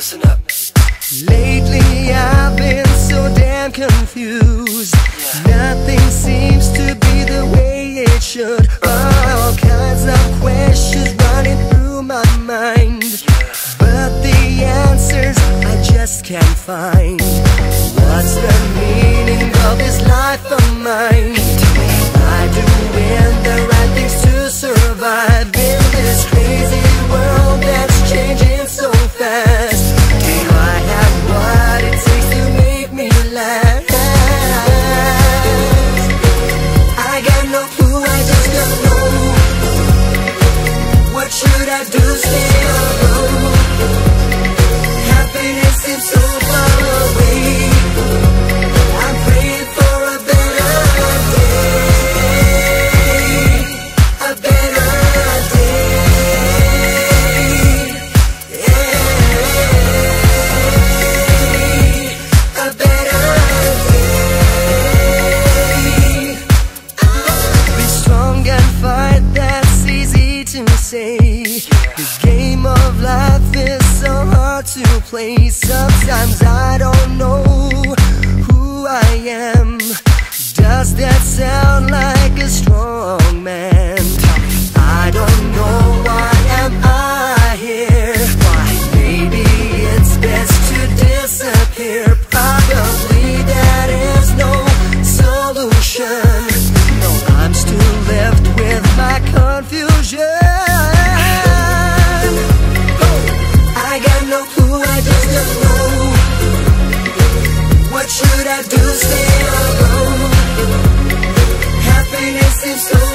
Listen up. Lately I've been so damn confused. Nothing seems to be the way it should. All kinds of questions running through my mind, but the answers I just can't find. What's the meaning of this life of mine? Am I doing the right things to survive in this crazy world that's changing so fast? Sometimes I don't know who I am. Does that sound like a strong man? I don't know why am I here. Why? Maybe it's best to disappear. Probably there is no solution. No, I'm still left with my confusion. Should I do stay alone? Happiness seems so